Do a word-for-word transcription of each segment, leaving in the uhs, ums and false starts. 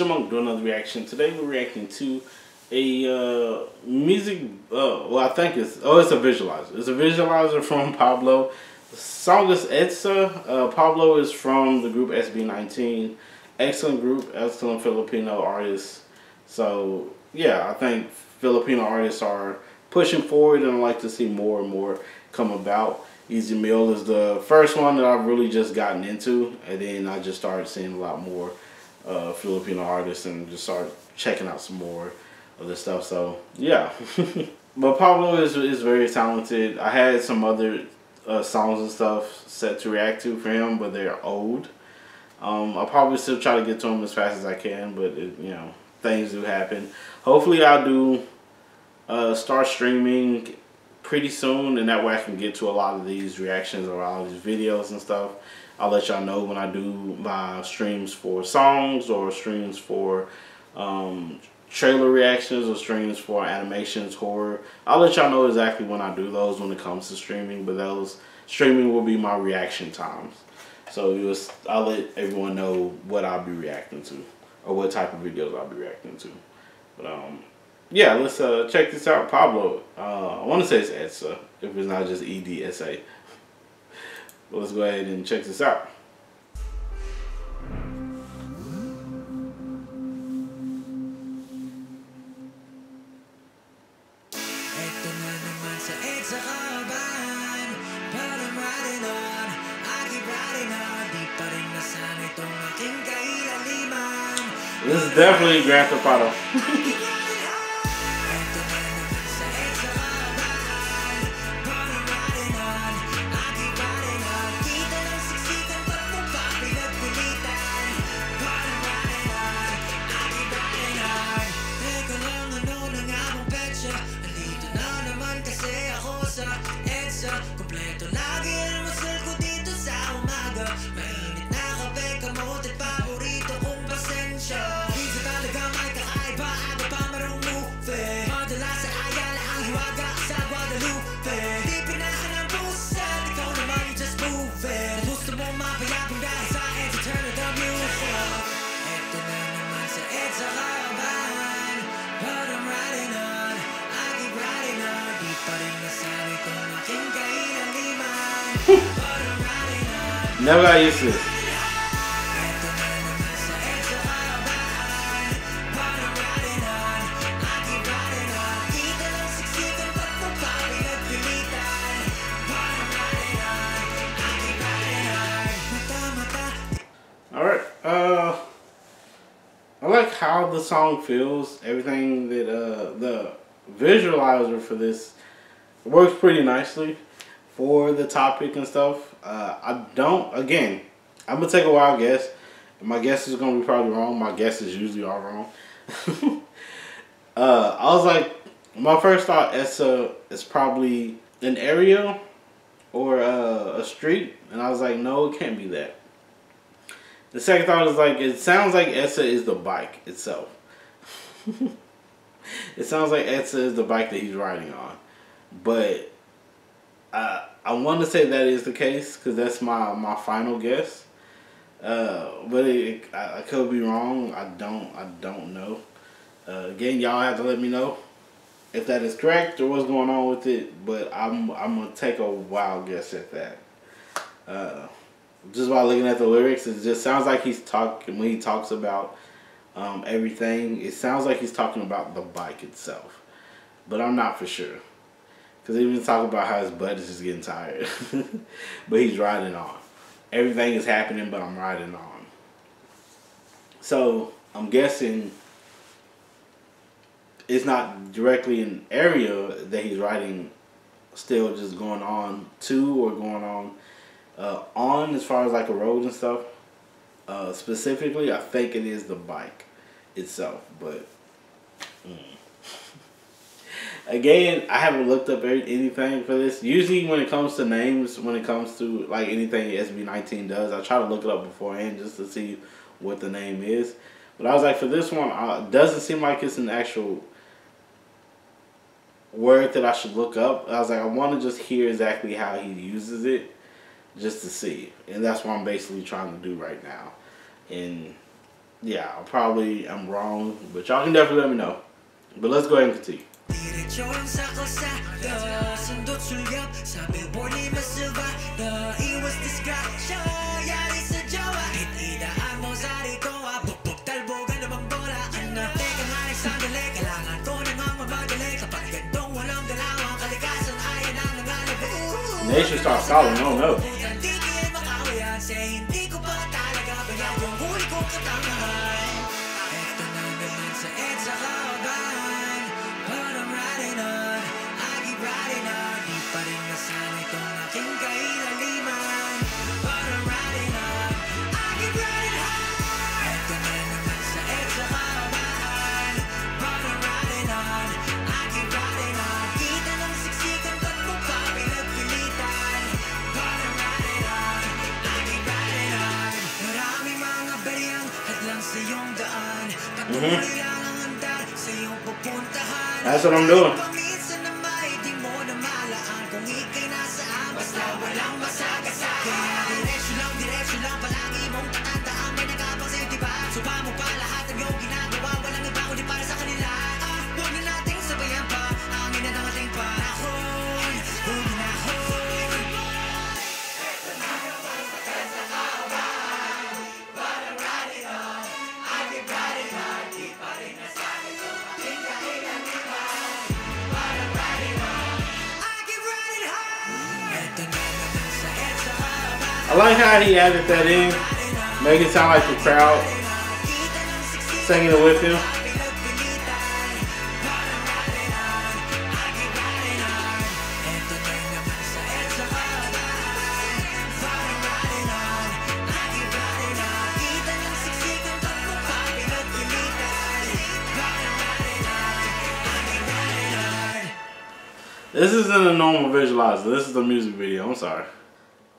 Shamong doing another reaction. Today we're reacting to a uh, music, uh, well I think it's, oh it's a visualizer. It's a visualizer from Pablo. The song is EDSA. Uh, Pablo is from the group S B nineteen. Excellent group, excellent Filipino artists. So yeah, I think Filipino artists are pushing forward and I'd like to see more and more come about. Easy Mill is the first one that I've really just gotten into, and then I just started seeing a lot more uh, Filipino artists and just started checking out some more of this stuff. So yeah, but Pablo is is very talented. I had some other uh, songs and stuff set to react to for him, but they're old. Um, I'll probably still try to get to him as fast as I can, but it, you know, things do happen. Hopefully, I'll do uh, start streaming pretty soon, and that way I can get to a lot of these reactions or all these videos and stuff. I'll let y'all know when I do my streams for songs or streams for um, trailer reactions or streams for animations, horror. I'll let y'all know exactly when I do those when it comes to streaming, but those streaming will be my reaction times. So it was, I'll let everyone know what I'll be reacting to or what type of videos I'll be reacting to. But um yeah, let's uh, check this out. Pablo, uh, I want to say it's EDSA, if it's not just E D S A. But let's go ahead and check this out. This is definitely Grand Theft Auto. Never got used to this. Alright, uh, I like how the song feels. Everything that uh, the visualizer for this works pretty nicely for the topic and stuff. Uh, I don't, again, I'm going to take a wild guess. My guess is going to be probably wrong. My guess is usually all wrong. uh, I was like, my first thought, EDSA is probably an area or uh, a street. And I was like, no, it can't be that. The second thought is like, it sounds like EDSA is the bike itself. It sounds like EDSA is the bike that he's riding on. But uh, I want to say that is the case because that's my, my final guess. Uh, but it, it, I, I could be wrong. I don't I don't know. Uh, again, y'all have to let me know if that is correct or what's going on with it. But I'm I'm gonna take a wild guess at that. Uh, just by looking at the lyrics, it just sounds like he's talking when he talks about um, everything. It sounds like he's talking about the bike itself, but I'm not for sure. Because they even talk about how his butt is just getting tired. But he's riding on. Everything is happening, but I'm riding on. So, I'm guessing it's not directly an area that he's riding still, just going on to or going on uh, on as far as like a road and stuff. Uh, specifically, I think it is the bike itself. But... Mm. Again, I haven't looked up anything for this. Usually when it comes to names, when it comes to like anything S B nineteen does, I try to look it up beforehand just to see what the name is. But I was like, for this one, uh, it doesn't seem like it's an actual word that I should look up. I was like, I want to just hear exactly how he uses it just to see. And that's what I'm basically trying to do right now. And yeah, I'll probably I'm wrong, but y'all can definitely let me know. But let's go ahead and continue. They should start following. I don't know. Mm-hmm. That's what I'm doing. I like how he added that in, make it sound like the crowd singing it with him. This isn't a normal visualizer, this is a music video, I'm sorry.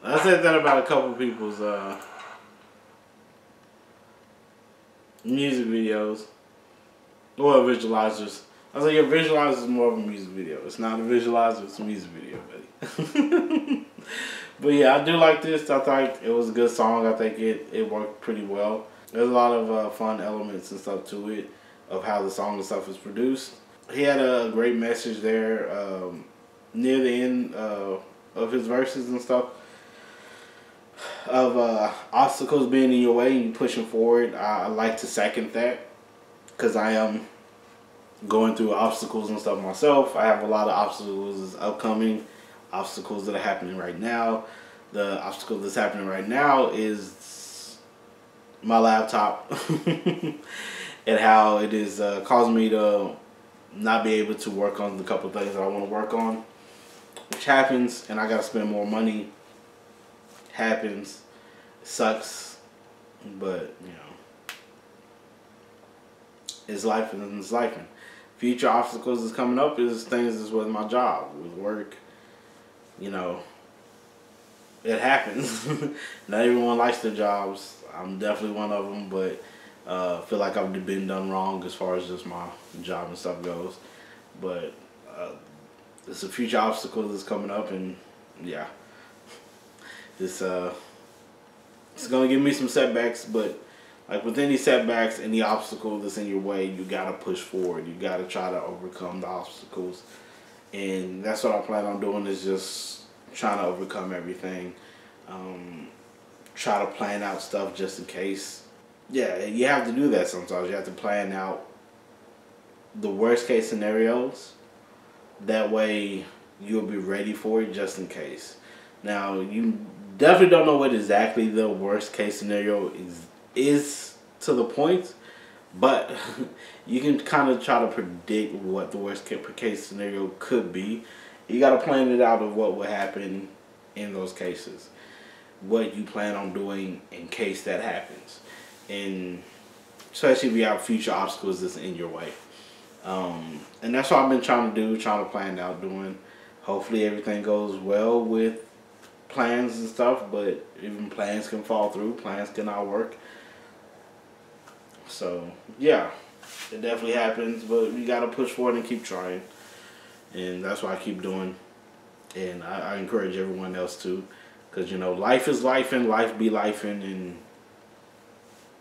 I said that about a couple people's uh, music videos or visualizers. I was like, your visualizer is more of a music video. It's not a visualizer, it's a music video, buddy. But yeah, I do like this. I thought it was a good song. I think it, it worked pretty well. There's a lot of uh, fun elements and stuff to it of how the song and stuff is produced. He had a great message there um, near the end uh, of his verses and stuff. Of uh, obstacles being in your way and you pushing forward. I, I like to second that because I am going through obstacles and stuff myself. I have a lot of obstacles upcoming, obstacles that are happening right now. The obstacle that's happening right now is my laptop and how it is uh, causing me to not be able to work on the couple things that I want to work on, which happens, and I got to spend more money. Happens, sucks, but you know, it's life and it's life. Future obstacles is coming up is things is with my job, with work. You know, it happens. Not everyone likes their jobs. I'm definitely one of them, but uh, feel like I've been done wrong as far as just my job and stuff goes. But uh, it's a future obstacle that's coming up, and yeah. This, uh, it's going to give me some setbacks, but like with any setbacks, any obstacle that's in your way, you got to push forward. You got to try to overcome the obstacles. And that's what I plan on doing, is just trying to overcome everything. Um, try to plan out stuff just in case. Yeah, you have to do that sometimes. You have to plan out the worst case scenarios. That way you'll be ready for it just in case. Now, you definitely don't know what exactly the worst case scenario is, is to the point, but you can kind of try to predict what the worst case scenario could be. You got to plan it out of what would happen in those cases, what you plan on doing in case that happens, and especially if you have future obstacles that's in your way. Um, and that's what I've been trying to do, trying to plan out doing. Hopefully everything goes well with plans and stuff, but even plans can fall through, plans cannot work. So yeah, it definitely happens, but you gotta push forward and keep trying, and that's what I keep doing. And I, I encourage everyone else too, because you know, life is life and life be life, and, and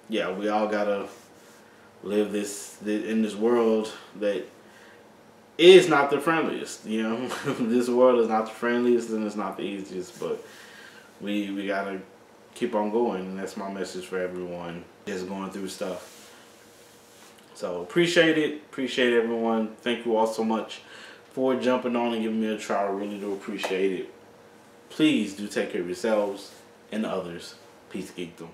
yeah, we all gotta live this, this in this world that is not the friendliest. You know, this world is not the friendliest and it's not the easiest, but we we gotta keep on going, and that's my message for everyone that's going through stuff. So appreciate it, appreciate everyone. Thank you all so much for jumping on and giving me a try. I really do appreciate it. Please do take care of yourselves and others. Peace, geekdom.